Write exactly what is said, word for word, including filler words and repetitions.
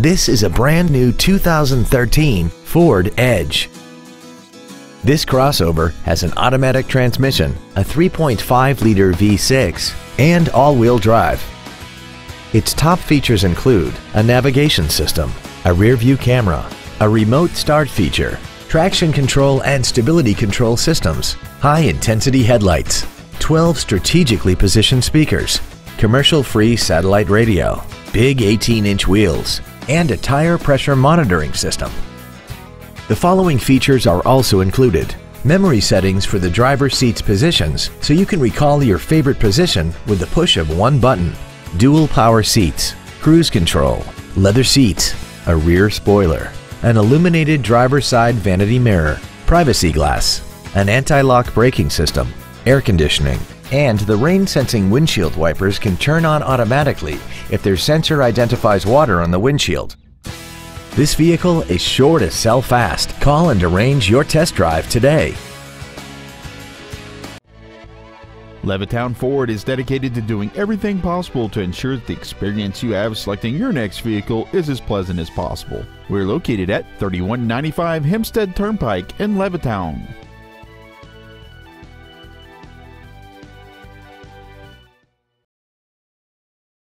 This is a brand new two thousand thirteen Ford Edge. This crossover has an automatic transmission, a three point five liter V six, and all-wheel drive. Its top features include a navigation system, a rear-view camera, a remote start feature, traction control and stability control systems, high-intensity headlights, twelve strategically positioned speakers, commercial-free satellite radio, big eighteen inch wheels, and a tire pressure monitoring system. The following features are also included: memory settings for the driver's seat's positions, so you can recall your favorite position with the push of one button, dual power seats, cruise control, leather seats, a rear spoiler, an illuminated driver's side vanity mirror, privacy glass, an anti-lock braking system, air conditioning, and the rain-sensing windshield wipers can turn on automatically if their sensor identifies water on the windshield. This vehicle is sure to sell fast. Call and arrange your test drive today. Levittown Ford is dedicated to doing everything possible to ensure that the experience you have selecting your next vehicle is as pleasant as possible. We're located at thirty-one ninety-five Hempstead Turnpike in Levittown.